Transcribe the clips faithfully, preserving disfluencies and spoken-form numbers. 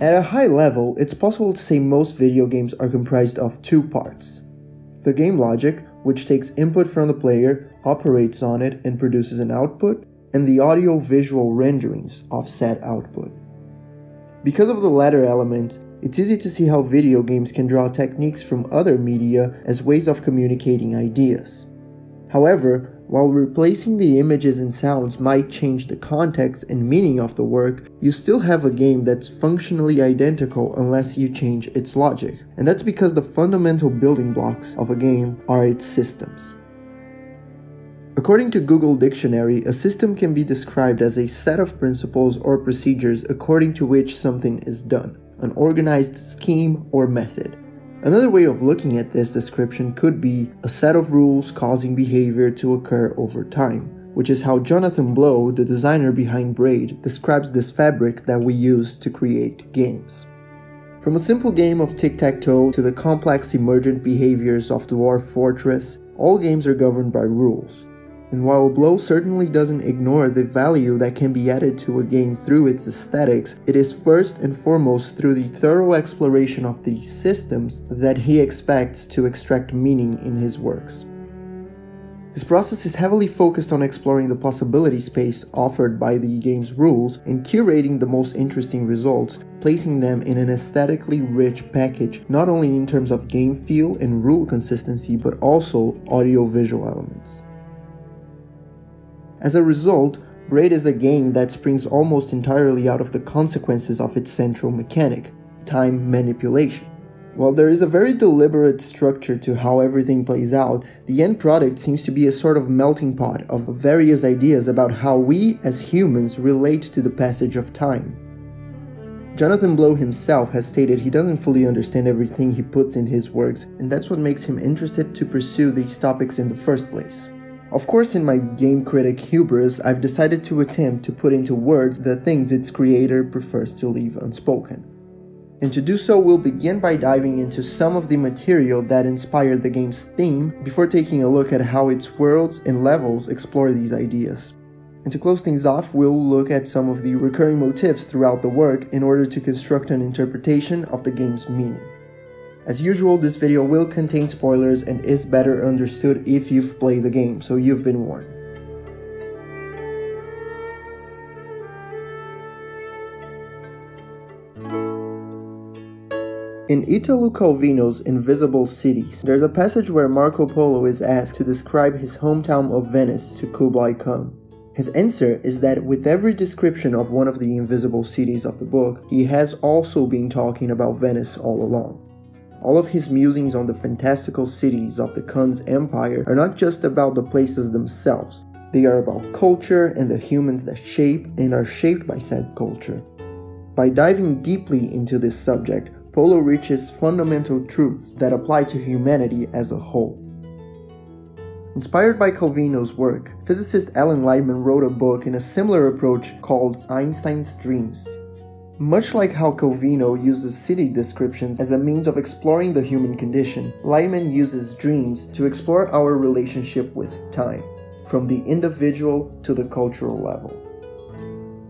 At a high level, it's possible to say most video games are comprised of two parts. The game logic, which takes input from the player, operates on it, and produces an output, and the audio-visual renderings of said output. Because of the latter element, it's easy to see how video games can draw techniques from other media as ways of communicating ideas. However, while replacing the images and sounds might change the context and meaning of the work, you still have a game that's functionally identical unless you change its logic. And that's because the fundamental building blocks of a game are its systems. According to Google Dictionary, a system can be described as a set of principles or procedures according to which something is done, an organized scheme or method. Another way of looking at this description could be a set of rules causing behavior to occur over time, which is how Jonathan Blow, the designer behind Braid, describes this fabric that we use to create games. From a simple game of tic-tac-toe to the complex emergent behaviors of Dwarf Fortress, all games are governed by rules. And while Blow certainly doesn't ignore the value that can be added to a game through its aesthetics, it is first and foremost through the thorough exploration of these systems that he expects to extract meaning in his works. His process is heavily focused on exploring the possibility space offered by the game's rules and curating the most interesting results, placing them in an aesthetically rich package, not only in terms of game feel and rule consistency, but also audio-visual elements. As a result, Braid is a game that springs almost entirely out of the consequences of its central mechanic, time manipulation. While there is a very deliberate structure to how everything plays out, the end product seems to be a sort of melting pot of various ideas about how we, as humans, relate to the passage of time. Jonathan Blow himself has stated he doesn't fully understand everything he puts in his works, and that's what makes him interested to pursue these topics in the first place. Of course, in my game critic hubris, I've decided to attempt to put into words the things its creator prefers to leave unspoken. And to do so, we'll begin by diving into some of the material that inspired the game's theme before taking a look at how its worlds and levels explore these ideas. And to close things off, we'll look at some of the recurring motifs throughout the work in order to construct an interpretation of the game's meaning. As usual, this video will contain spoilers and is better understood if you've played the game, so you've been warned. In Italo Calvino's Invisible Cities, there's a passage where Marco Polo is asked to describe his hometown of Venice to Kublai Khan. His answer is that with every description of one of the invisible cities of the book, he has also been talking about Venice all along. All of his musings on the fantastical cities of the Khan's empire are not just about the places themselves, they are about culture and the humans that shape and are shaped by said culture. By diving deeply into this subject, Polo reaches fundamental truths that apply to humanity as a whole. Inspired by Calvino's work, physicist Alan Lightman wrote a book in a similar approach called Einstein's Dreams. Much like how Calvino uses city descriptions as a means of exploring the human condition, Lightman uses dreams to explore our relationship with time, from the individual to the cultural level.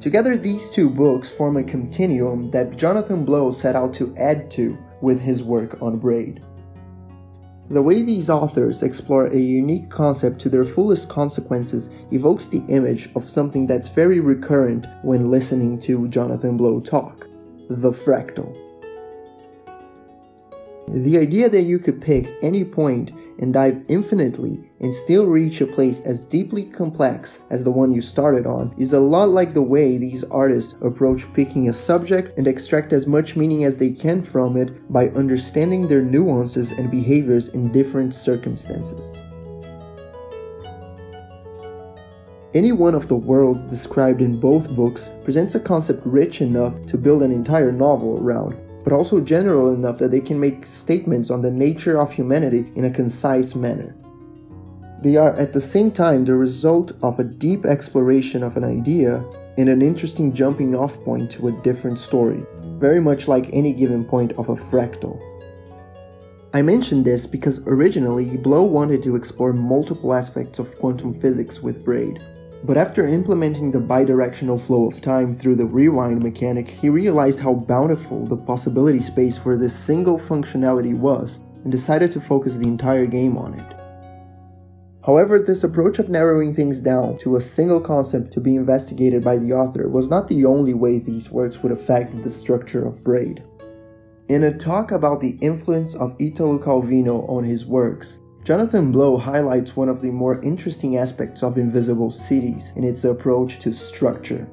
Together, these two books form a continuum that Jonathan Blow set out to add to with his work on Braid. The way these authors explore a unique concept to their fullest consequences evokes the image of something that's very recurrent when listening to Jonathan Blow talk, the fractal. The idea that you could pick any point and dive infinitely and still reach a place as deeply complex as the one you started on is a lot like the way these artists approach picking a subject and extract as much meaning as they can from it by understanding their nuances and behaviors in different circumstances. Any one of the worlds described in both books presents a concept rich enough to build an entire novel around, but also general enough that they can make statements on the nature of humanity in a concise manner. They are at the same time the result of a deep exploration of an idea and an interesting jumping off point to a different story, very much like any given point of a fractal. I mention this because originally Blow wanted to explore multiple aspects of quantum physics with Braid. But after implementing the bidirectional flow of time through the rewind mechanic, he realized how bountiful the possibility space for this single functionality was, and decided to focus the entire game on it. However, this approach of narrowing things down to a single concept to be investigated by the author was not the only way these works would affect the structure of Braid. In a talk about the influence of Italo Calvino on his works, Jonathan Blow highlights one of the more interesting aspects of Invisible Cities in its approach to structure.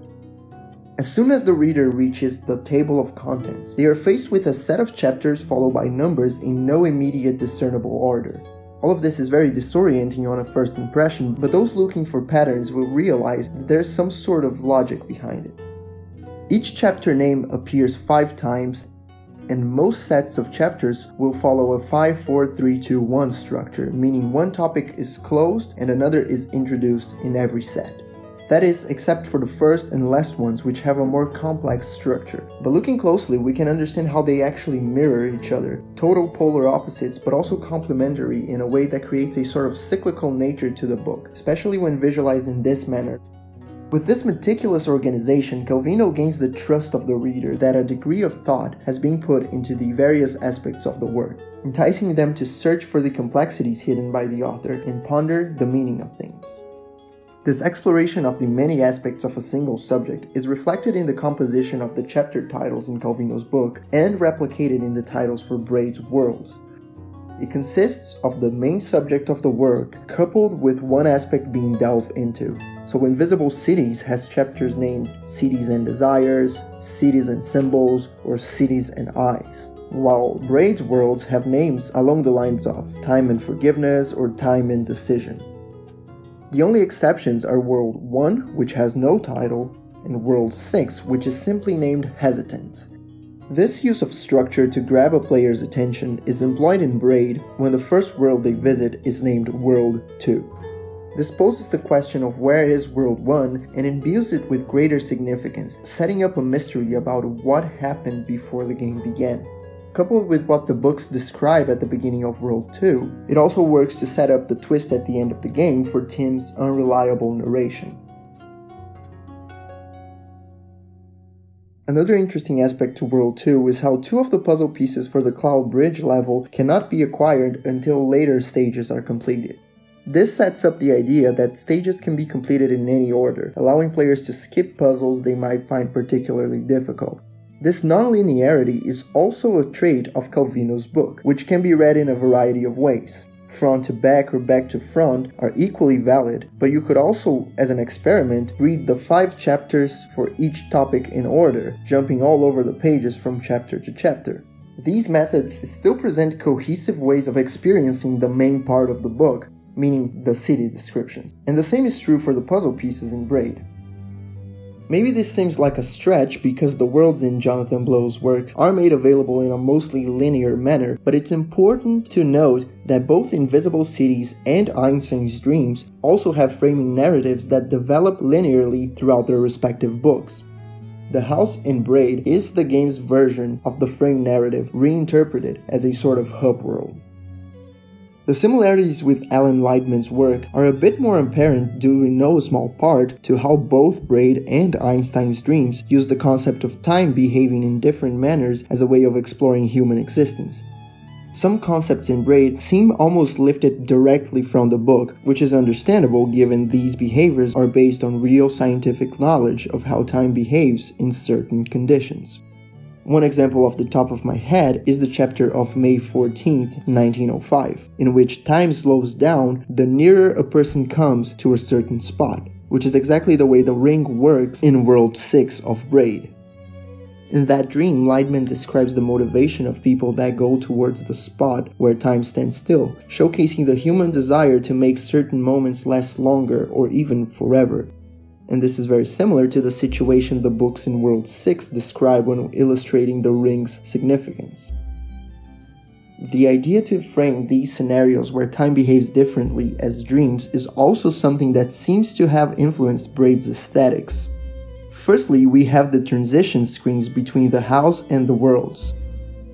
As soon as the reader reaches the table of contents, they are faced with a set of chapters followed by numbers in no immediate discernible order. All of this is very disorienting on a first impression, but those looking for patterns will realize that there's some sort of logic behind it. Each chapter name appears five times, and most sets of chapters will follow a five four three two one structure, meaning one topic is closed and another is introduced in every set. That is, except for the first and last ones, which have a more complex structure. But looking closely, we can understand how they actually mirror each other, total polar opposites, but also complementary in a way that creates a sort of cyclical nature to the book, especially when visualized in this manner. With this meticulous organization, Calvino gains the trust of the reader that a degree of thought has been put into the various aspects of the work, enticing them to search for the complexities hidden by the author and ponder the meaning of things. This exploration of the many aspects of a single subject is reflected in the composition of the chapter titles in Calvino's book and replicated in the titles for Braid's worlds. It consists of the main subject of the work, coupled with one aspect being delved into. So Invisible Cities has chapters named Cities and Desires, Cities and Symbols, or Cities and Eyes, while Braid's worlds have names along the lines of Time and Forgiveness or Time and Decision. The only exceptions are World one, which has no title, and World six, which is simply named Hesitance. This use of structure to grab a player's attention is employed in Braid when the first world they visit is named World two. This poses the question of where is World one and imbues it with greater significance, setting up a mystery about what happened before the game began. Coupled with what the books describe at the beginning of World two, it also works to set up the twist at the end of the game for Tim's unreliable narration. Another interesting aspect to World two is how two of the puzzle pieces for the Cloud Bridge level cannot be acquired until later stages are completed. This sets up the idea that stages can be completed in any order, allowing players to skip puzzles they might find particularly difficult. This non-linearity is also a trait of Calvino's book, which can be read in a variety of ways. Front to back or back to front are equally valid, but you could also, as an experiment, read the five chapters for each topic in order, jumping all over the pages from chapter to chapter. These methods still present cohesive ways of experiencing the main part of the book, meaning the city descriptions. And the same is true for the puzzle pieces in Braid. Maybe this seems like a stretch because the worlds in Jonathan Blow's works are made available in a mostly linear manner, but it's important to note that both Invisible Cities and Einstein's Dreams also have framing narratives that develop linearly throughout their respective books. The house in Braid is the game's version of the frame narrative, reinterpreted as a sort of hub world. The similarities with Alan Lightman's work are a bit more apparent due in no small part to how both Braid and Einstein's Dreams use the concept of time behaving in different manners as a way of exploring human existence. Some concepts in Braid seem almost lifted directly from the book, which is understandable given these behaviors are based on real scientific knowledge of how time behaves in certain conditions. One example off the top of my head is the chapter of May fourteenth, nineteen oh five, in which time slows down the nearer a person comes to a certain spot, which is exactly the way the ring works in World six of Braid. In that dream, Lightman describes the motivation of people that go towards the spot where time stands still, showcasing the human desire to make certain moments last longer or even forever. And this is very similar to the situation the books in World six describe when illustrating the ring's significance. The idea to frame these scenarios where time behaves differently as dreams is also something that seems to have influenced Braid's aesthetics. Firstly, we have the transition screens between the house and the worlds.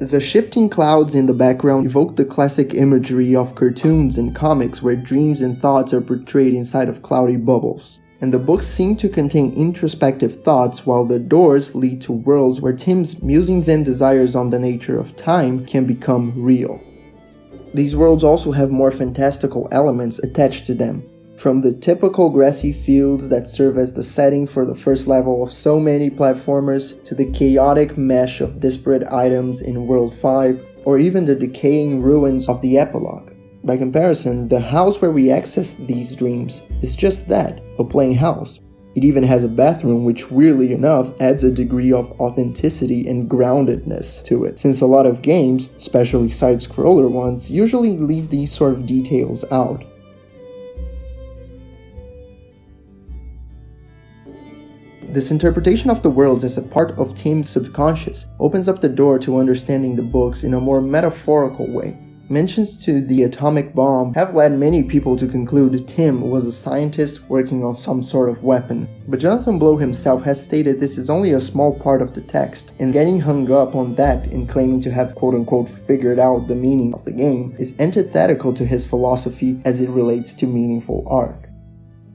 The shifting clouds in the background evoke the classic imagery of cartoons and comics where dreams and thoughts are portrayed inside of cloudy bubbles. and the books seem to contain introspective thoughts, while the doors lead to worlds where Tim's musings and desires on the nature of time can become real. These worlds also have more fantastical elements attached to them, from the typical grassy fields that serve as the setting for the first level of so many platformers, to the chaotic mesh of disparate items in World five, or even the decaying ruins of the epilogue. By comparison, the house where we access these dreams is just that, a plain house. It even has a bathroom, which weirdly enough adds a degree of authenticity and groundedness to it, since a lot of games, especially side-scroller ones, usually leave these sort of details out. This interpretation of the worlds as a part of Tim's subconscious opens up the door to understanding the books in a more metaphorical way. Mentions to the atomic bomb have led many people to conclude Tim was a scientist working on some sort of weapon, but Jonathan Blow himself has stated this is only a small part of the text, and getting hung up on that and claiming to have quote-unquote figured out the meaning of the game is antithetical to his philosophy as it relates to meaningful art.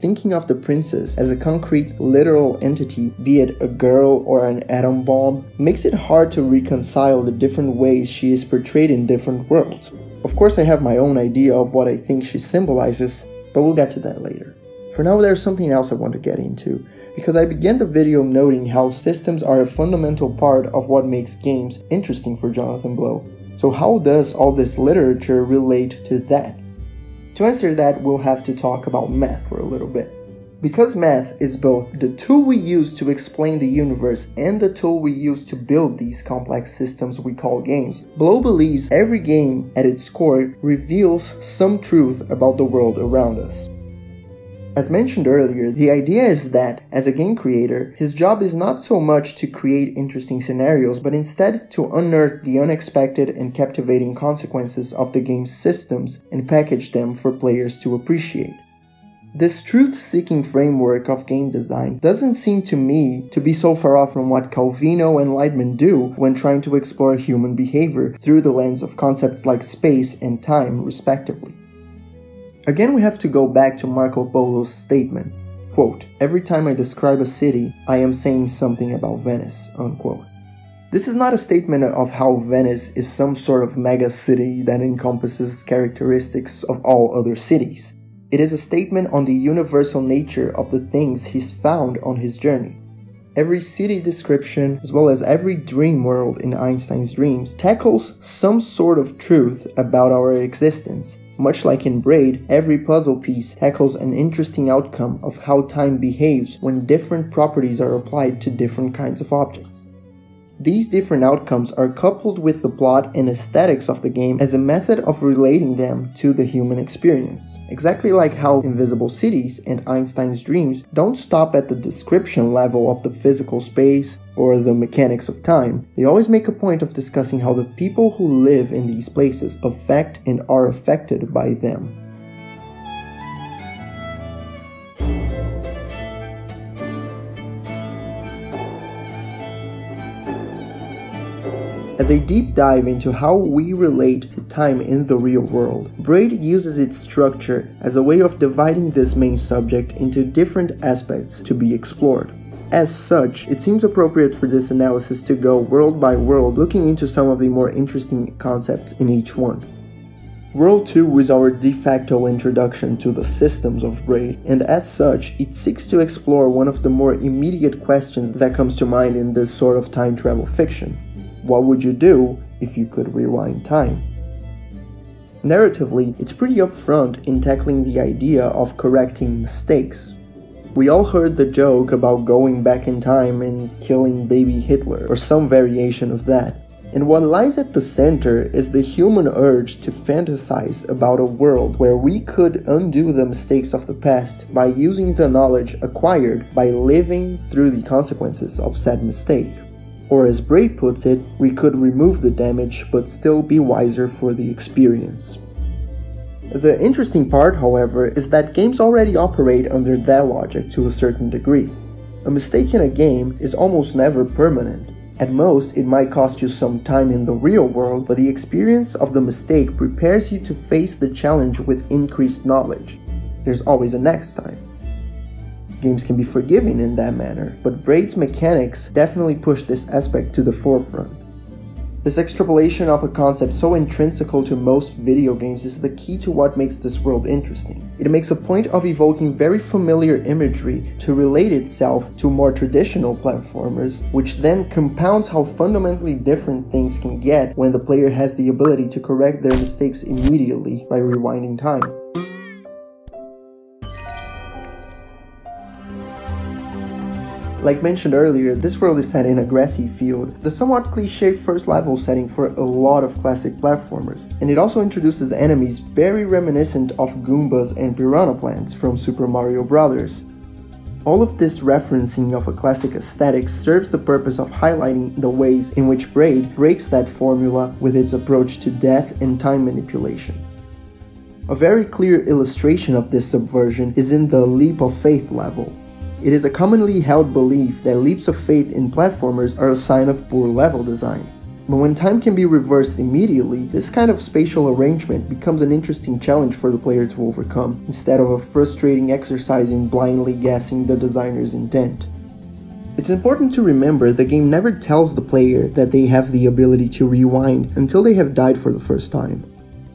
Thinking of the princess as a concrete, literal entity, be it a girl or an atom bomb, makes it hard to reconcile the different ways she is portrayed in different worlds. Of course, I have my own idea of what I think she symbolizes, but we'll get to that later. For now, there's something else I want to get into, because I began the video noting how systems are a fundamental part of what makes games interesting for Jonathan Blow. So how does all this literature relate to that? To answer that, we'll have to talk about math for a little bit. Because math is both the tool we use to explain the universe and the tool we use to build these complex systems we call games, Blow believes every game at its core reveals some truth about the world around us. As mentioned earlier, the idea is that, as a game creator, his job is not so much to create interesting scenarios, but instead to unearth the unexpected and captivating consequences of the game's systems and package them for players to appreciate. This truth-seeking framework of game design doesn't seem to me to be so far off from what Calvino and Lightman do when trying to explore human behavior through the lens of concepts like space and time, respectively. Again, we have to go back to Marco Polo's statement, quote, "Every time I describe a city, I am saying something about Venice," unquote. This is not a statement of how Venice is some sort of mega city that encompasses characteristics of all other cities. It is a statement on the universal nature of the things he's found on his journey. Every city description, as well as every dream world in Einstein's Dreams, tackles some sort of truth about our existence. Much like in Braid, every puzzle piece tackles an interesting outcome of how time behaves when different properties are applied to different kinds of objects. These different outcomes are coupled with the plot and aesthetics of the game as a method of relating them to the human experience. Exactly like how Invisible Cities and Einstein's Dreams don't stop at the description level of the physical space or the mechanics of time, they always make a point of discussing how the people who live in these places affect and are affected by them. As a deep dive into how we relate to time in the real world, Braid uses its structure as a way of dividing this main subject into different aspects to be explored. As such, it seems appropriate for this analysis to go world by world, looking into some of the more interesting concepts in each one. World two is our de facto introduction to the systems of Braid, and as such, it seeks to explore one of the more immediate questions that comes to mind in this sort of time travel fiction. What would you do if you could rewind time? Narratively, it's pretty upfront in tackling the idea of correcting mistakes. We all heard the joke about going back in time and killing baby Hitler, or some variation of that. And what lies at the center is the human urge to fantasize about a world where we could undo the mistakes of the past by using the knowledge acquired by living through the consequences of said mistake. Or as Braid puts it, we could remove the damage but still be wiser for the experience. The interesting part, however, is that games already operate under that logic to a certain degree. A mistake in a game is almost never permanent. At most, it might cost you some time in the real world, but the experience of the mistake prepares you to face the challenge with increased knowledge. There's always a next time. Games can be forgiving in that manner, but Braid's mechanics definitely push this aspect to the forefront. This extrapolation of a concept so intrinsical to most video games is the key to what makes this world interesting. It makes a point of evoking very familiar imagery to relate itself to more traditional platformers, which then compounds how fundamentally different things can get when the player has the ability to correct their mistakes immediately by rewinding time. Like mentioned earlier, this world is set in a grassy field, the somewhat cliché first level setting for a lot of classic platformers, and it also introduces enemies very reminiscent of Goombas and Piranha Plants from Super Mario Bros. All of this referencing of a classic aesthetic serves the purpose of highlighting the ways in which Braid breaks that formula with its approach to death and time manipulation. A very clear illustration of this subversion is in the leap of faith level. It is a commonly held belief that leaps of faith in platformers are a sign of poor level design. But when time can be reversed immediately, this kind of spatial arrangement becomes an interesting challenge for the player to overcome, instead of a frustrating exercise in blindly guessing the designer's intent. It's important to remember the game never tells the player that they have the ability to rewind until they have died for the first time.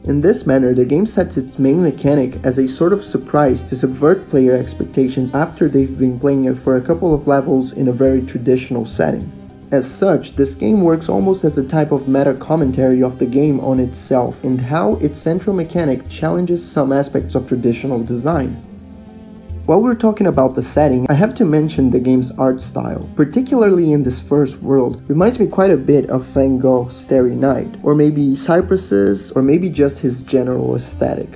In this manner, the game sets its main mechanic as a sort of surprise to subvert player expectations after they've been playing it for a couple of levels in a very traditional setting. As such, this game works almost as a type of meta-commentary of the game on itself and how its central mechanic challenges some aspects of traditional design. While we're talking about the setting, I have to mention the game's art style, particularly in this first world. Reminds me quite a bit of Van Gogh's Starry Night, or maybe Cypresses, or maybe just his general aesthetic.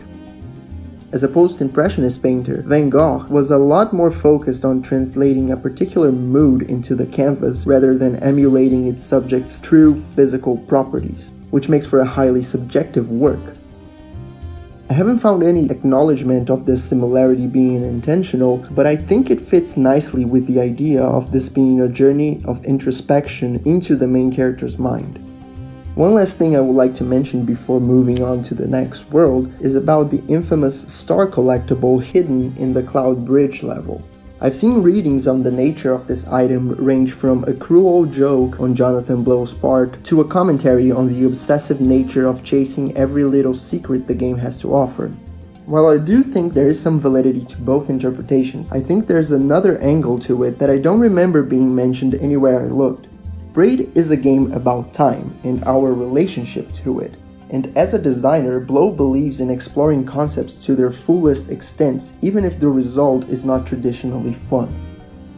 As a post-impressionist painter, Van Gogh was a lot more focused on translating a particular mood into the canvas rather than emulating its subject's true physical properties, which makes for a highly subjective work. I haven't found any acknowledgement of this similarity being intentional, but I think it fits nicely with the idea of this being a journey of introspection into the main character's mind. One last thing I would like to mention before moving on to the next world is about the infamous star collectible hidden in the Cloud Bridge level. I've seen readings on the nature of this item range from a cruel joke on Jonathan Blow's part to a commentary on the obsessive nature of chasing every little secret the game has to offer. While I do think there is some validity to both interpretations, I think there's another angle to it that I don't remember being mentioned anywhere I looked. Braid is a game about time and our relationship to it. And as a designer, Blow believes in exploring concepts to their fullest extents, even if the result is not traditionally fun.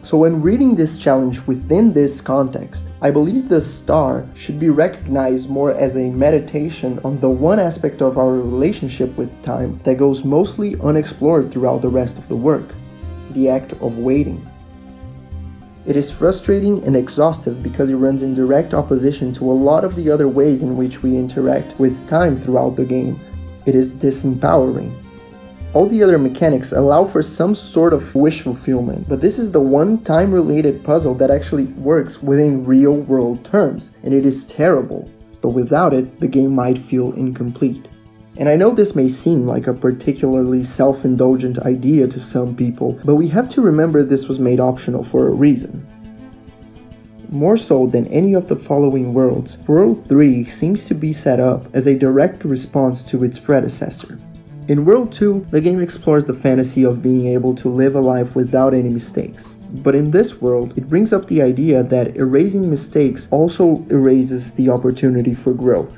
So when reading this challenge within this context, I believe the star should be recognized more as a meditation on the one aspect of our relationship with time that goes mostly unexplored throughout the rest of the work, the act of waiting. It is frustrating and exhaustive because it runs in direct opposition to a lot of the other ways in which we interact with time throughout the game. It is disempowering. All the other mechanics allow for some sort of wish fulfillment, but this is the one time-related puzzle that actually works within real-world terms, and it is terrible. But without it, the game might feel incomplete. And I know this may seem like a particularly self-indulgent idea to some people, but we have to remember this was made optional for a reason. More so than any of the following worlds, World three seems to be set up as a direct response to its predecessor. In World two, the game explores the fantasy of being able to live a life without any mistakes. But in this world, it brings up the idea that erasing mistakes also erases the opportunity for growth.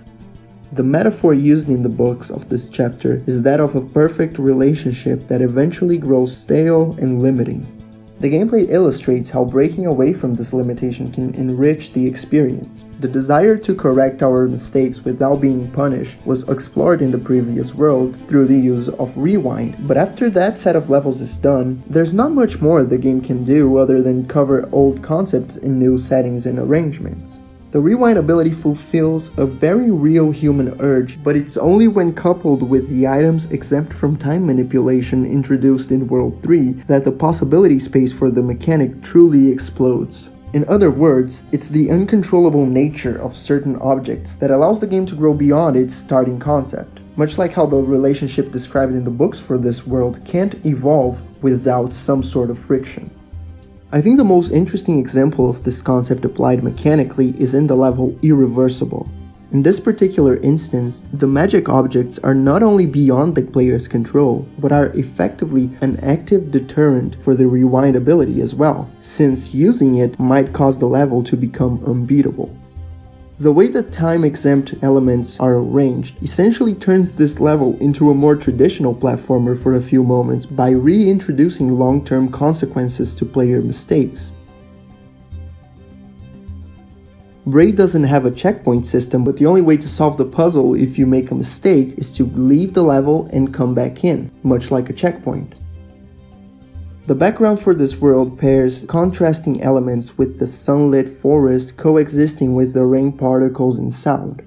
The metaphor used in the books of this chapter is that of a perfect relationship that eventually grows stale and limiting. The gameplay illustrates how breaking away from this limitation can enrich the experience. The desire to correct our mistakes without being punished was explored in the previous world through the use of rewind, but after that set of levels is done, there's not much more the game can do other than cover old concepts in new settings and arrangements. The rewind ability fulfills a very real human urge, but it's only when coupled with the items exempt from time manipulation introduced in World three that the possibility space for the mechanic truly explodes. In other words, it's the uncontrollable nature of certain objects that allows the game to grow beyond its starting concept. much like how the relationship described in the books for this world can't evolve without some sort of friction. I think the most interesting example of this concept applied mechanically is in the level Irreversible. In this particular instance, the magic objects are not only beyond the player's control, but are effectively an active deterrent for the rewind ability as well, since using it might cause the level to become unbeatable. The way that time-exempt elements are arranged essentially turns this level into a more traditional platformer for a few moments by reintroducing long-term consequences to player mistakes. Braid doesn't have a checkpoint system, but the only way to solve the puzzle if you make a mistake is to leave the level and come back in, much like a checkpoint. The background for this world pairs contrasting elements with the sunlit forest coexisting with the rain particles and sound.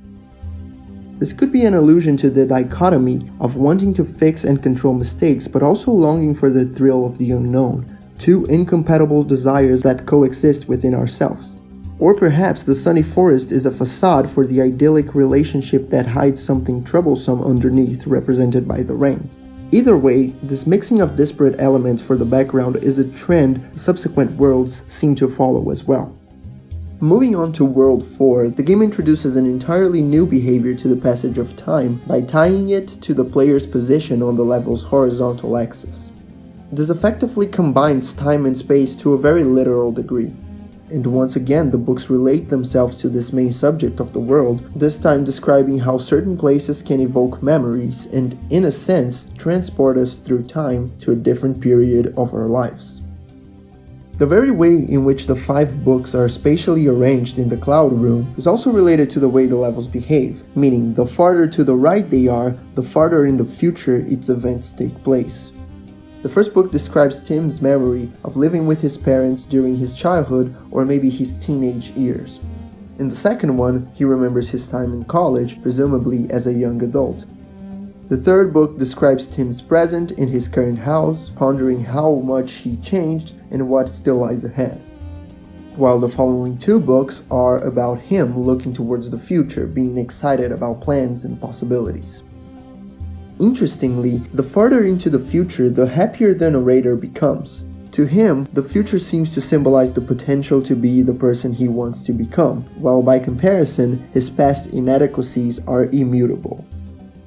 This could be an allusion to the dichotomy of wanting to fix and control mistakes, but also longing for the thrill of the unknown, two incompatible desires that coexist within ourselves. Or perhaps the sunny forest is a facade for the idyllic relationship that hides something troublesome underneath, represented by the rain. Either way, this mixing of disparate elements for the background is a trend subsequent worlds seem to follow as well. Moving on to World four, the game introduces an entirely new behavior to the passage of time by tying it to the player's position on the level's horizontal axis. This effectively combines time and space to a very literal degree. And once again, the books relate themselves to this main subject of the world, this time describing how certain places can evoke memories and, in a sense, transport us through time to a different period of our lives. The very way in which the five books are spatially arranged in the Cloud Room is also related to the way the levels behave, meaning the farther to the right they are, the farther in the future its events take place. The first book describes Tim's memory of living with his parents during his childhood or maybe his teenage years. In the second one, he remembers his time in college, presumably as a young adult. The third book describes Tim's present in his current house, pondering how much he changed and what still lies ahead. While the following two books are about him looking towards the future, being excited about plans and possibilities. Interestingly, the farther into the future, the happier the narrator becomes. To him, the future seems to symbolize the potential to be the person he wants to become, while by comparison, his past inadequacies are immutable.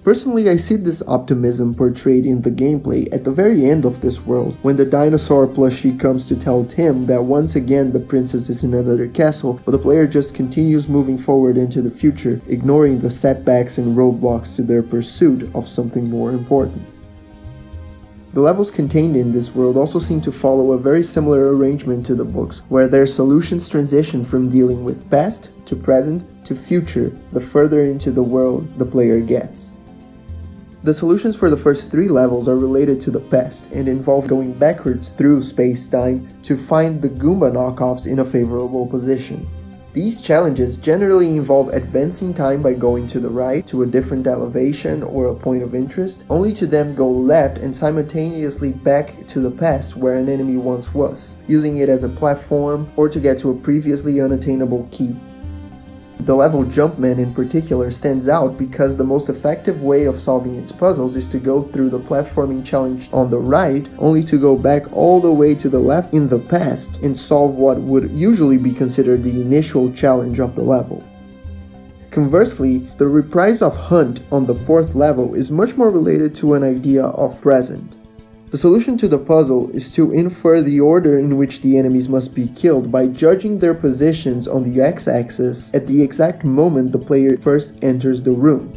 Personally, I see this optimism portrayed in the gameplay at the very end of this world, when the dinosaur plushie comes to tell Tim that once again the princess is in another castle, but the player just continues moving forward into the future, ignoring the setbacks and roadblocks to their pursuit of something more important. The levels contained in this world also seem to follow a very similar arrangement to the books, where their solutions transition from dealing with past to present to future the further into the world the player gets. The solutions for the first three levels are related to the past and involve going backwards through space-time to find the Goomba knockoffs in a favorable position. These challenges generally involve advancing time by going to the right to a different elevation or a point of interest, only to then go left and simultaneously back to the past where an enemy once was, using it as a platform or to get to a previously unattainable key. The level Jumpman in particular stands out because the most effective way of solving its puzzles is to go through the platforming challenge on the right, only to go back all the way to the left in the past and solve what would usually be considered the initial challenge of the level. Conversely, the reprise of Hunt on the fourth level is much more related to an idea of present. The solution to the puzzle is to infer the order in which the enemies must be killed by judging their positions on the x-axis at the exact moment the player first enters the room.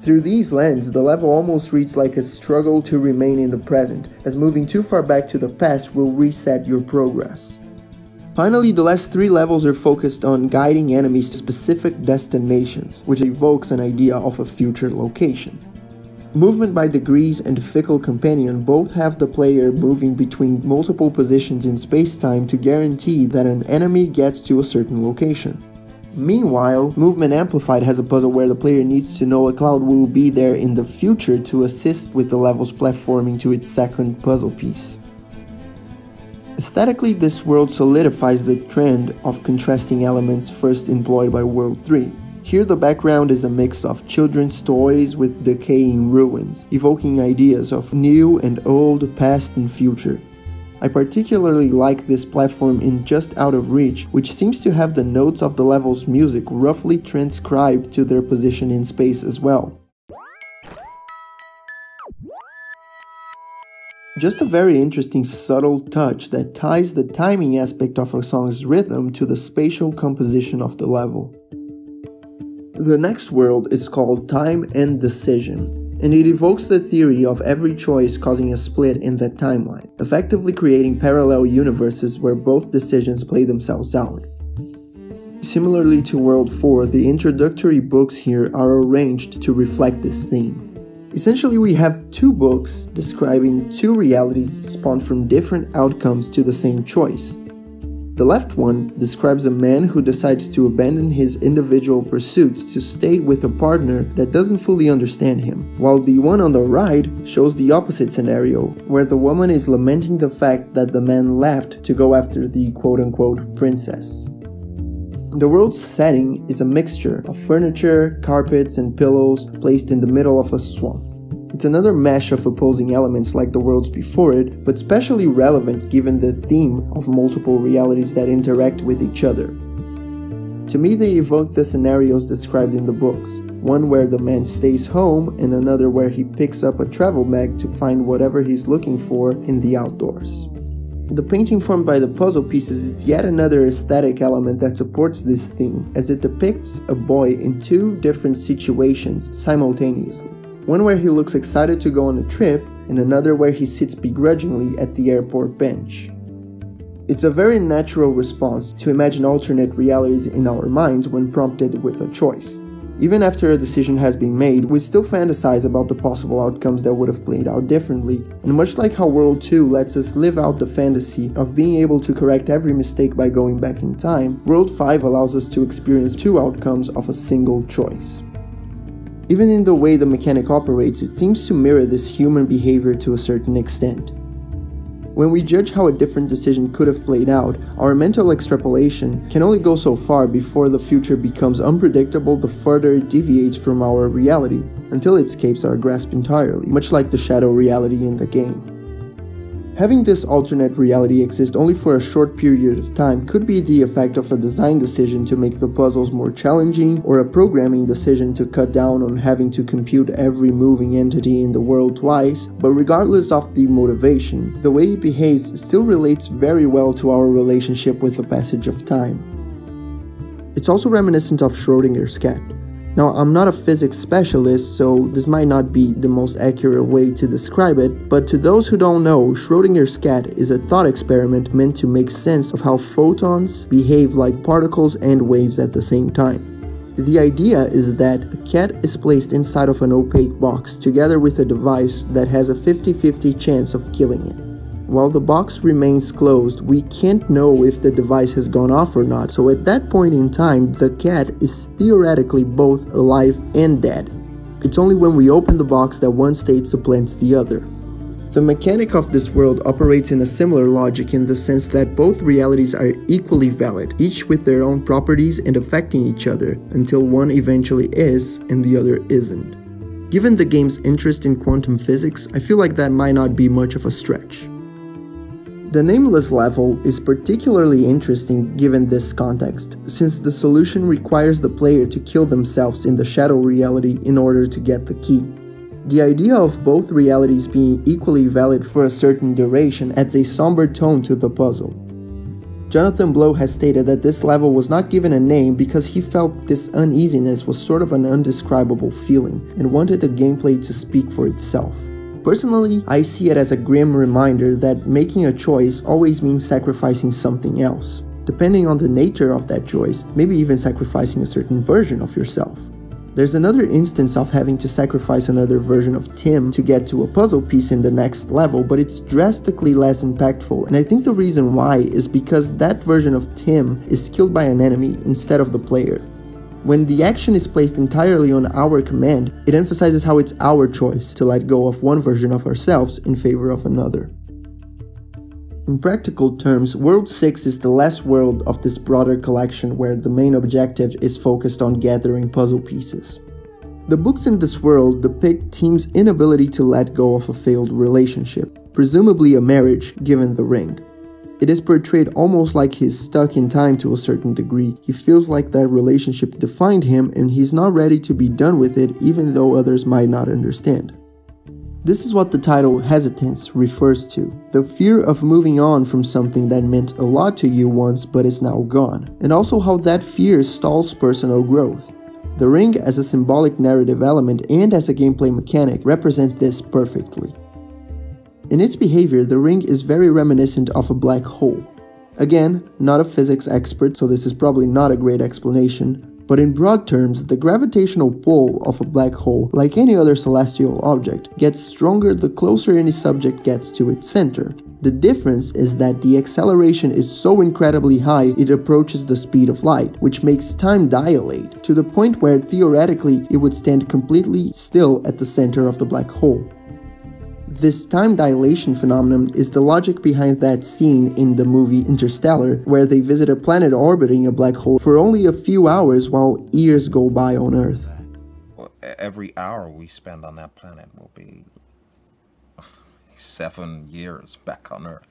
Through these lenses, the level almost reads like a struggle to remain in the present, as moving too far back to the past will reset your progress. Finally, the last three levels are focused on guiding enemies to specific destinations, which evokes an idea of a future location. Movement by Degrees and Fickle Companion both have the player moving between multiple positions in space-time to guarantee that an enemy gets to a certain location. Meanwhile, Movement Amplified has a puzzle where the player needs to know a cloud will be there in the future to assist with the level's platforming to its second puzzle piece. Aesthetically, this world solidifies the trend of contrasting elements first employed by World three. Here the background is a mix of children's toys with decaying ruins, evoking ideas of new and old, past and future. I particularly like this platform in Just Out of Reach, which seems to have the notes of the level's music roughly transcribed to their position in space as well. Just a very interesting subtle touch that ties the timing aspect of a song's rhythm to the spatial composition of the level. The next world is called Time and Decision, and it evokes the theory of every choice causing a split in that timeline, effectively creating parallel universes where both decisions play themselves out. Similarly to World four, the introductory books here are arranged to reflect this theme. Essentially, we have two books describing two realities spawned from different outcomes to the same choice. The left one describes a man who decides to abandon his individual pursuits to stay with a partner that doesn't fully understand him, while the one on the right shows the opposite scenario, where the woman is lamenting the fact that the man left to go after the quote-unquote princess. The world's setting is a mixture of furniture, carpets, and pillows placed in the middle of a swamp. It's another mash of opposing elements like the worlds before it, but especially relevant given the theme of multiple realities that interact with each other. To me, they evoke the scenarios described in the books, one where the man stays home and another where he picks up a travel bag to find whatever he's looking for in the outdoors. The painting formed by the puzzle pieces is yet another aesthetic element that supports this theme, as it depicts a boy in two different situations simultaneously. One where he looks excited to go on a trip, and another where he sits begrudgingly at the airport bench. It's a very natural response to imagine alternate realities in our minds when prompted with a choice. Even after a decision has been made, we still fantasize about the possible outcomes that would have played out differently, and much like how World two lets us live out the fantasy of being able to correct every mistake by going back in time, World five allows us to experience two outcomes of a single choice. Even in the way the mechanic operates, it seems to mirror this human behavior to a certain extent. When we judge how a different decision could have played out, our mental extrapolation can only go so far before the future becomes unpredictable the further it deviates from our reality, until it escapes our grasp entirely, much like the shadow reality in the game. Having this alternate reality exist only for a short period of time could be the effect of a design decision to make the puzzles more challenging, or a programming decision to cut down on having to compute every moving entity in the world twice, but regardless of the motivation, the way it behaves still relates very well to our relationship with the passage of time. It's also reminiscent of Schrödinger's cat. Now, I'm not a physics specialist, so this might not be the most accurate way to describe it, but to those who don't know, Schrödinger's cat is a thought experiment meant to make sense of how photons behave like particles and waves at the same time. The idea is that a cat is placed inside of an opaque box together with a device that has a fifty fifty chance of killing it. While the box remains closed, we can't know if the device has gone off or not, so at that point in time, the cat is theoretically both alive and dead. It's only when we open the box that one state supplants the other. The mechanic of this world operates in a similar logic in the sense that both realities are equally valid, each with their own properties and affecting each other, until one eventually is and the other isn't. Given the game's interest in quantum physics, I feel like that might not be much of a stretch. The nameless level is particularly interesting given this context, since the solution requires the player to kill themselves in the shadow reality in order to get the key. The idea of both realities being equally valid for a certain duration adds a somber tone to the puzzle. Jonathan Blow has stated that this level was not given a name because he felt this uneasiness was sort of an undescribable feeling and wanted the gameplay to speak for itself. Personally, I see it as a grim reminder that making a choice always means sacrificing something else, depending on the nature of that choice, maybe even sacrificing a certain version of yourself. There's another instance of having to sacrifice another version of Tim to get to a puzzle piece in the next level, but it's drastically less impactful, and I think the reason why is because that version of Tim is killed by an enemy instead of the player. When the action is placed entirely on our command, it emphasizes how it's our choice to let go of one version of ourselves in favor of another. In practical terms, World six is the last world of this broader collection where the main objective is focused on gathering puzzle pieces. The books in this world depict Tim's inability to let go of a failed relationship, presumably a marriage given the ring. It is portrayed almost like he's stuck in time to a certain degree. He feels like that relationship defined him and he's not ready to be done with it, even though others might not understand. This is what the title hesitance refers to, the fear of moving on from something that meant a lot to you once but is now gone, and also how that fear stalls personal growth. The ring as a symbolic narrative element and as a gameplay mechanic represent this perfectly. In its behavior, the ring is very reminiscent of a black hole. Again, not a physics expert, so this is probably not a great explanation, but in broad terms, the gravitational pull of a black hole, like any other celestial object, gets stronger the closer any subject gets to its center. The difference is that the acceleration is so incredibly high it approaches the speed of light, which makes time dilate, to the point where theoretically it would stand completely still at the center of the black hole. This time dilation phenomenon is the logic behind that scene in the movie Interstellar, where they visit a planet orbiting a black hole for only a few hours while years go by on Earth. Well, every hour we spend on that planet will be seven years back on Earth.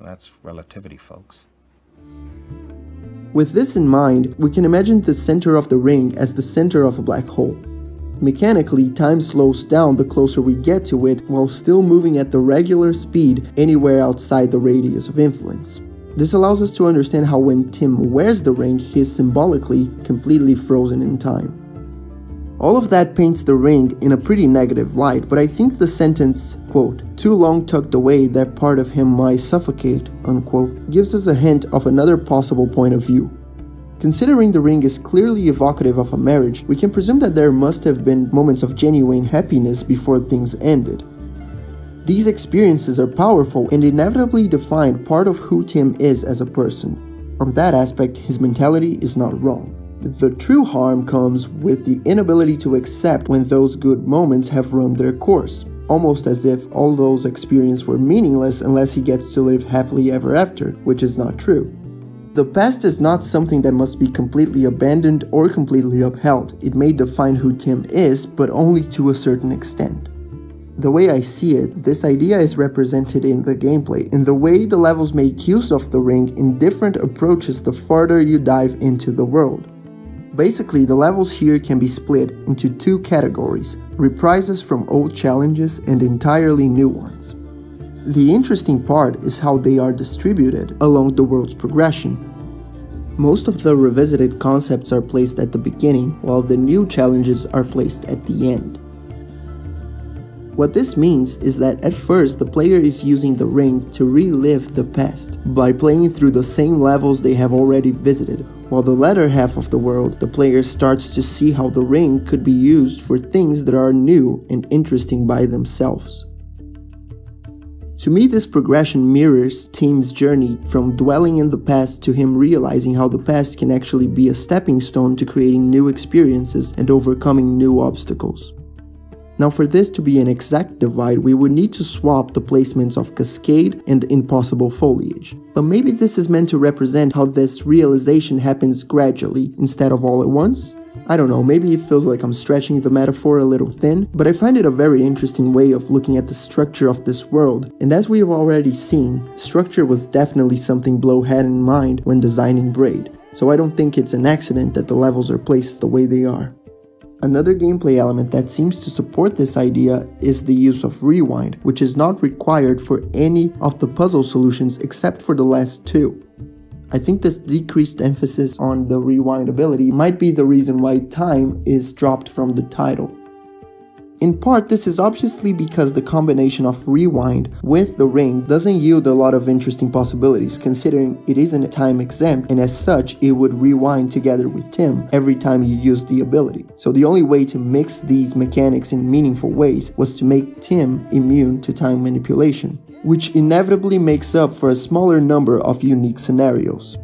That's relativity, folks. With this in mind, we can imagine the center of the ring as the center of a black hole. Mechanically, time slows down the closer we get to it, while still moving at the regular speed anywhere outside the radius of influence. This allows us to understand how when Tim wears the ring, he is symbolically completely frozen in time. All of that paints the ring in a pretty negative light, but I think the sentence, quote, "too long tucked away that part of him might suffocate," unquote, gives us a hint of another possible point of view. Considering the ring is clearly evocative of a marriage, we can presume that there must have been moments of genuine happiness before things ended. These experiences are powerful and inevitably define part of who Tim is as a person. On that aspect, his mentality is not wrong. The true harm comes with the inability to accept when those good moments have run their course, almost as if all those experiences were meaningless unless he gets to live happily ever after, which is not true. The past is not something that must be completely abandoned or completely upheld. It may define who Tim is, but only to a certain extent. The way I see it, this idea is represented in the gameplay, in the way the levels make use of the ring in different approaches the farther you dive into the world. Basically, the levels here can be split into two categories, reprises from old challenges and entirely new ones. The interesting part is how they are distributed along the world's progression. Most of the revisited concepts are placed at the beginning, while the new challenges are placed at the end. What this means is that at first the player is using the ring to relive the past, by playing through the same levels they have already visited, while the latter half of the world, the player starts to see how the ring could be used for things that are new and interesting by themselves. To me, this progression mirrors Tim's journey from dwelling in the past to him realizing how the past can actually be a stepping stone to creating new experiences and overcoming new obstacles. Now, for this to be an exact divide, we would need to swap the placements of Cascade and Impossible Foliage. But maybe this is meant to represent how this realization happens gradually instead of all at once? I don't know, maybe it feels like I'm stretching the metaphor a little thin, but I find it a very interesting way of looking at the structure of this world, and as we have already seen, structure was definitely something Blow had in mind when designing Braid, so I don't think it's an accident that the levels are placed the way they are. Another gameplay element that seems to support this idea is the use of rewind, which is not required for any of the puzzle solutions except for the last two. I think this decreased emphasis on the rewindability might be the reason why time is dropped from the title. In part, this is obviously because the combination of rewind with the ring doesn't yield a lot of interesting possibilities, considering it isn't time exempt, and as such it would rewind together with Tim every time you use the ability. So the only way to mix these mechanics in meaningful ways was to make Tim immune to time manipulation, which inevitably makes up for a smaller number of unique scenarios.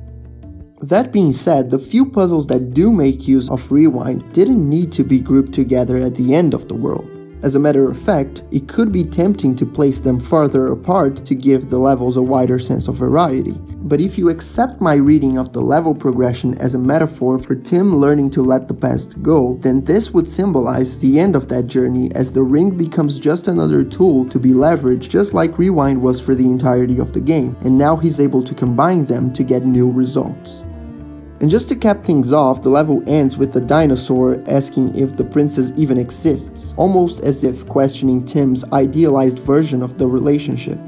That being said, the few puzzles that do make use of rewind didn't need to be grouped together at the end of the world. As a matter of fact, it could be tempting to place them farther apart to give the levels a wider sense of variety. But if you accept my reading of the level progression as a metaphor for Tim learning to let the past go, then this would symbolize the end of that journey, as the ring becomes just another tool to be leveraged, just like Rewind was for the entirety of the game, and now he's able to combine them to get new results. And just to cap things off, the level ends with the dinosaur asking if the princess even exists, almost as if questioning Tim's idealized version of the relationship.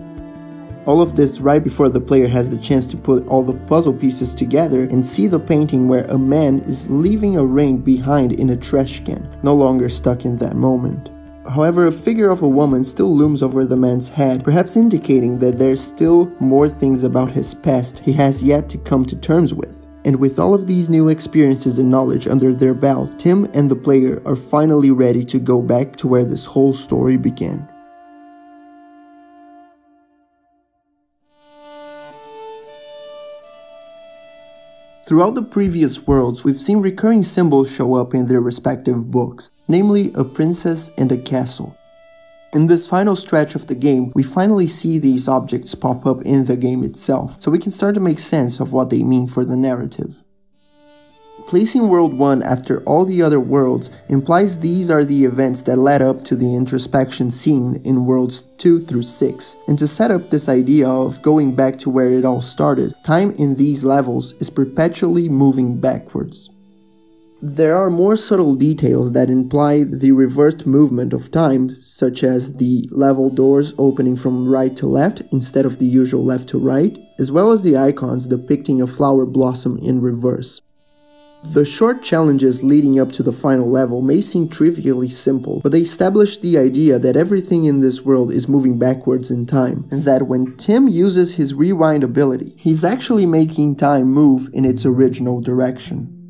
All of this right before the player has the chance to put all the puzzle pieces together and see the painting where a man is leaving a ring behind in a trash can, no longer stuck in that moment. However, a figure of a woman still looms over the man's head, perhaps indicating that there's still more things about his past he has yet to come to terms with. And with all of these new experiences and knowledge under their belt, Tim and the player are finally ready to go back to where this whole story began. Throughout the previous worlds, we've seen recurring symbols show up in their respective books, namely a princess and a castle. In this final stretch of the game, we finally see these objects pop up in the game itself, so we can start to make sense of what they mean for the narrative. Placing World one after all the other worlds implies these are the events that led up to the introspection scene in Worlds two through six, and to set up this idea of going back to where it all started, time in these levels is perpetually moving backwards. There are more subtle details that imply the reversed movement of time, such as the level doors opening from right to left instead of the usual left to right, as well as the icons depicting a flower blossom in reverse. The short challenges leading up to the final level may seem trivially simple, but they establish the idea that everything in this world is moving backwards in time, and that when Tim uses his rewind ability, he's actually making time move in its original direction.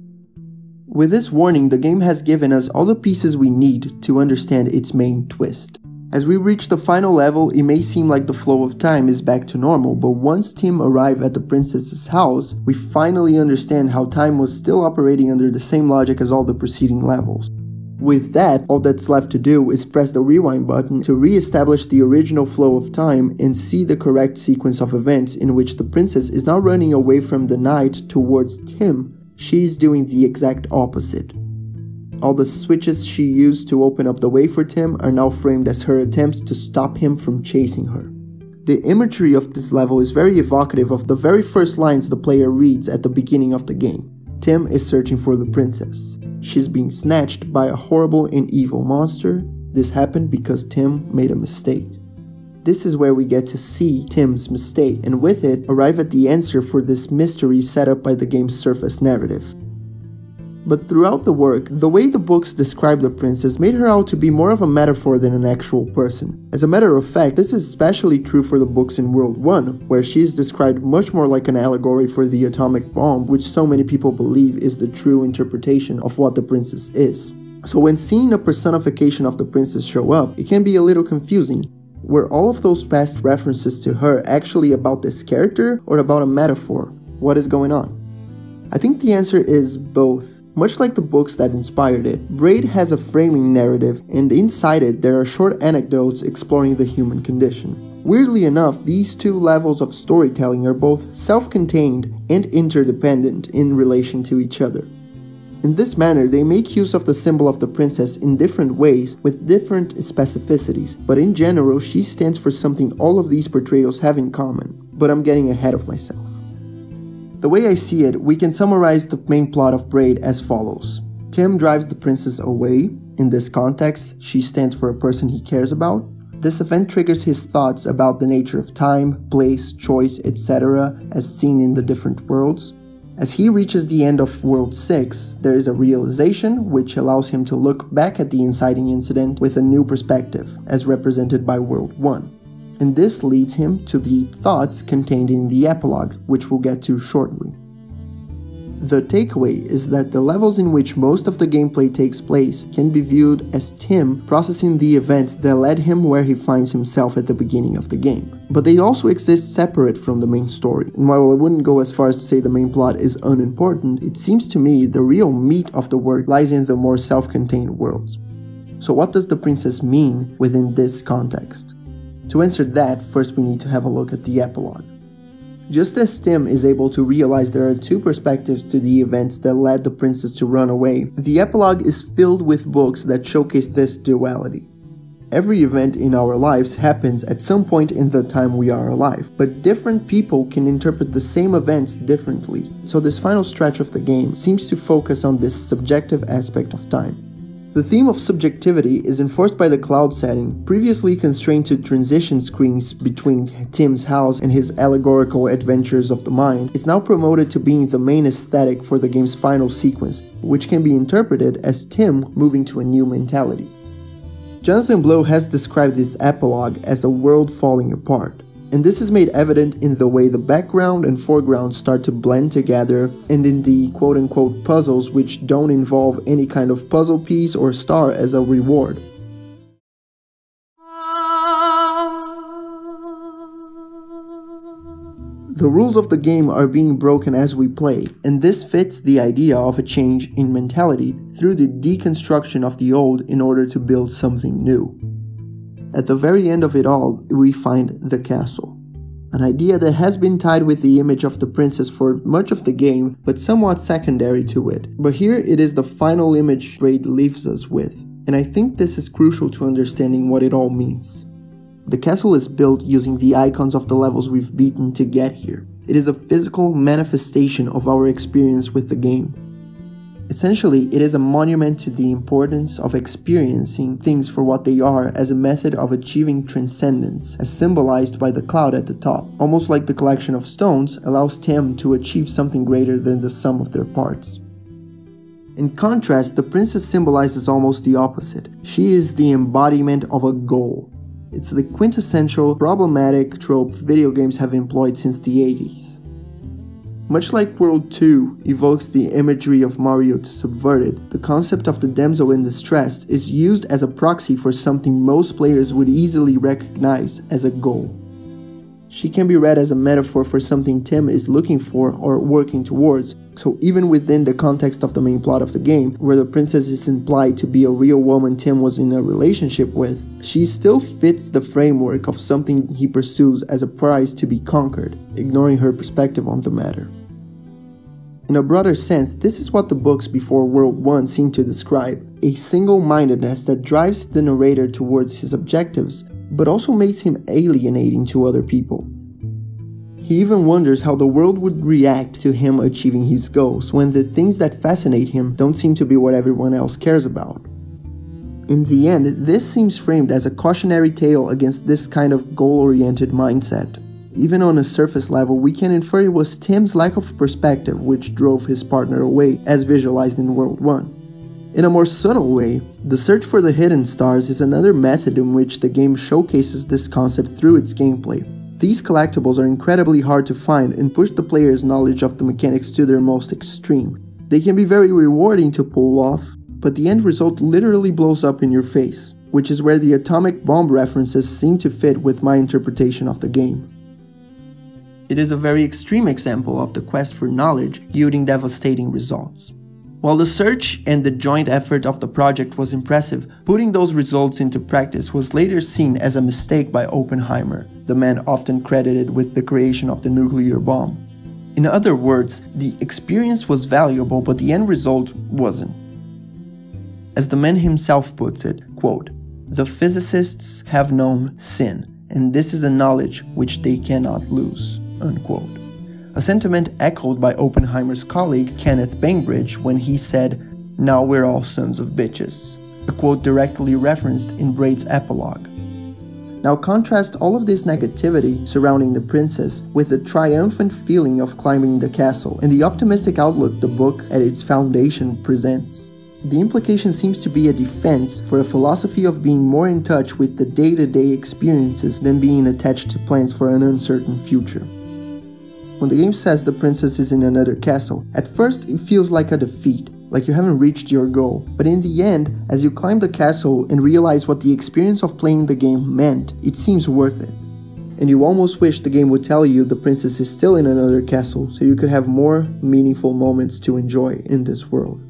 With this warning, the game has given us all the pieces we need to understand its main twist. As we reach the final level, it may seem like the flow of time is back to normal, but once Tim arrives at the princess's house, we finally understand how time was still operating under the same logic as all the preceding levels. With that, all that's left to do is press the rewind button to re-establish the original flow of time and see the correct sequence of events in which the princess is not running away from the knight towards Tim. She's doing the exact opposite. All the switches she used to open up the way for Tim are now framed as her attempts to stop him from chasing her. The imagery of this level is very evocative of the very first lines the player reads at the beginning of the game. Tim is searching for the princess. She's being snatched by a horrible and evil monster. This happened because Tim made a mistake. This is where we get to see Tim's mistake, and with it, arrive at the answer for this mystery set up by the game's surface narrative. But throughout the work, the way the books describe the princess made her out to be more of a metaphor than an actual person. As a matter of fact, this is especially true for the books in World one, where she is described much more like an allegory for the atomic bomb, which so many people believe is the true interpretation of what the princess is. So when seeing a personification of the princess show up, it can be a little confusing. Were all of those past references to her actually about this character or about a metaphor? What is going on? I think the answer is both. Much like the books that inspired it, Braid has a framing narrative, and inside it there are short anecdotes exploring the human condition. Weirdly enough, these two levels of storytelling are both self-contained and interdependent in relation to each other. In this manner, they make use of the symbol of the princess in different ways with different specificities, but in general, she stands for something all of these portrayals have in common. But I'm getting ahead of myself. The way I see it, we can summarize the main plot of Braid as follows. Tim drives the princess away. In this context, she stands for a person he cares about. This event triggers his thoughts about the nature of time, place, choice, et cetera as seen in the different worlds. As he reaches the end of World six, there is a realization which allows him to look back at the inciting incident with a new perspective, as represented by World one. And this leads him to the thoughts contained in the epilogue, which we'll get to shortly. The takeaway is that the levels in which most of the gameplay takes place can be viewed as Tim processing the events that led him where he finds himself at the beginning of the game. But they also exist separate from the main story, and while I wouldn't go as far as to say the main plot is unimportant, it seems to me the real meat of the work lies in the more self-contained worlds. So what does the princess mean within this context? To answer that, first we need to have a look at the epilogue. Just as Tim is able to realize there are two perspectives to the events that led the princess to run away, the epilogue is filled with books that showcase this duality. Every event in our lives happens at some point in the time we are alive, but different people can interpret the same events differently, so this final stretch of the game seems to focus on this subjective aspect of time. The theme of subjectivity is enforced by the cloud setting, previously constrained to transition screens between Tim's house and his allegorical adventures of the mind. It's now promoted to being the main aesthetic for the game's final sequence, which can be interpreted as Tim moving to a new mentality. Jonathan Blow has described this epilogue as a world falling apart, and this is made evident in the way the background and foreground start to blend together, and in the quote-unquote puzzles which don't involve any kind of puzzle piece or star as a reward. The rules of the game are being broken as we play, and this fits the idea of a change in mentality through the deconstruction of the old in order to build something new. At the very end of it all, we find the castle, an idea that has been tied with the image of the princess for much of the game, but somewhat secondary to it. But here it is the final image Braid leaves us with, and I think this is crucial to understanding what it all means. The castle is built using the icons of the levels we've beaten to get here. It is a physical manifestation of our experience with the game. Essentially, it is a monument to the importance of experiencing things for what they are as a method of achieving transcendence, as symbolized by the cloud at the top. Almost like the collection of stones allows Tim to achieve something greater than the sum of their parts. In contrast, the princess symbolizes almost the opposite. She is the embodiment of a goal. It's the quintessential problematic trope video games have employed since the eighties. Much like World two evokes the imagery of Mario to subvert it, the concept of the damsel in distress is used as a proxy for something most players would easily recognize as a goal. She can be read as a metaphor for something Tim is looking for or working towards, so even within the context of the main plot of the game, where the princess is implied to be a real woman Tim was in a relationship with, she still fits the framework of something he pursues as a prize to be conquered, ignoring her perspective on the matter. In a broader sense, this is what the books before World one seem to describe, a single-mindedness that drives the narrator towards his objectives, but also makes him alienating to other people. He even wonders how the world would react to him achieving his goals, when the things that fascinate him don't seem to be what everyone else cares about. In the end, this seems framed as a cautionary tale against this kind of goal-oriented mindset. Even on a surface level, we can infer it was Tim's lack of perspective which drove his partner away, as visualized in World one. In a more subtle way, the search for the hidden stars is another method in which the game showcases this concept through its gameplay. These collectibles are incredibly hard to find and push the player's knowledge of the mechanics to their most extreme. They can be very rewarding to pull off, but the end result literally blows up in your face, which is where the atomic bomb references seem to fit with my interpretation of the game. It is a very extreme example of the quest for knowledge yielding devastating results. While the search and the joint effort of the project was impressive, putting those results into practice was later seen as a mistake by Oppenheimer, the man often credited with the creation of the nuclear bomb. In other words, the experience was valuable, but the end result wasn't. As the man himself puts it, quote, "The physicists have known sin, and this is a knowledge which they cannot lose," unquote. A sentiment echoed by Oppenheimer's colleague Kenneth Bainbridge when he said, "Now we're all sons of bitches," a quote directly referenced in Braid's epilogue. Now contrast all of this negativity surrounding the princess with the triumphant feeling of climbing the castle and the optimistic outlook the book at its foundation presents. The implication seems to be a defense for a philosophy of being more in touch with the day-to-day experiences than being attached to plans for an uncertain future. When the game says the princess is in another castle, at first it feels like a defeat, like you haven't reached your goal. But in the end, as you climb the castle and realize what the experience of playing the game meant, it seems worth it. And you almost wish the game would tell you the princess is still in another castle, so you could have more meaningful moments to enjoy in this world.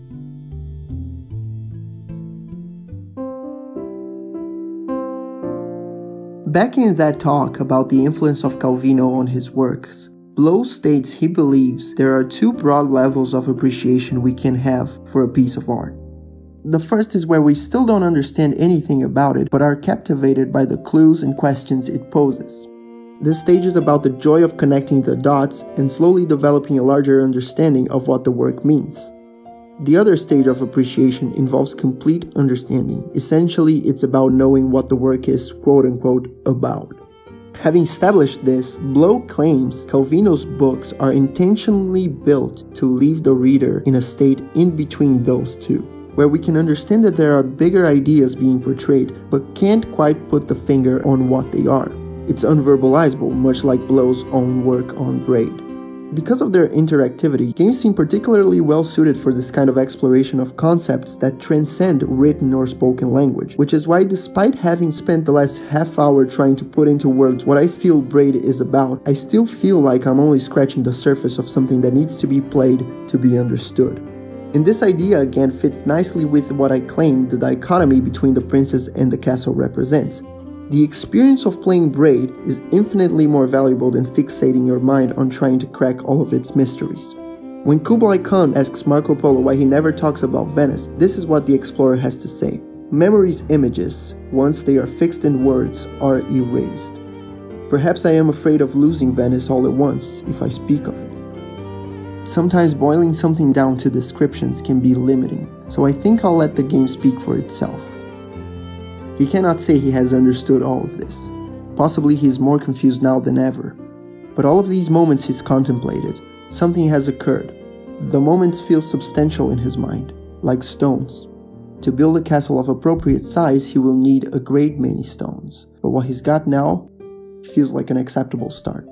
Back in that talk about the influence of Calvino on his works, Blow states he believes there are two broad levels of appreciation we can have for a piece of art. The first is where we still don't understand anything about it, but are captivated by the clues and questions it poses. This stage is about the joy of connecting the dots and slowly developing a larger understanding of what the work means. The other stage of appreciation involves complete understanding. Essentially, it's about knowing what the work is quote-unquote about. Having established this, Blow claims Calvino's books are intentionally built to leave the reader in a state in between those two, where we can understand that there are bigger ideas being portrayed, but can't quite put the finger on what they are. It's unverbalizable, much like Blow's own work on Braid. Because of their interactivity, games seem particularly well suited for this kind of exploration of concepts that transcend written or spoken language, which is why, despite having spent the last half hour trying to put into words what I feel Braid is about, I still feel like I'm only scratching the surface of something that needs to be played to be understood. And this idea again fits nicely with what I claim the dichotomy between the princess and the castle represents. The experience of playing Braid is infinitely more valuable than fixating your mind on trying to crack all of its mysteries. When Kublai Khan asks Marco Polo why he never talks about Venice, this is what the explorer has to say. Memories, images, once they are fixed in words, are erased. Perhaps I am afraid of losing Venice all at once if I speak of it. Sometimes boiling something down to descriptions can be limiting, so I think I'll let the game speak for itself. He cannot say he has understood all of this. Possibly he is more confused now than ever. But all of these moments he's contemplated, something has occurred. The moments feel substantial in his mind, like stones. To build a castle of appropriate size, he will need a great many stones, but what he's got now feels like an acceptable start.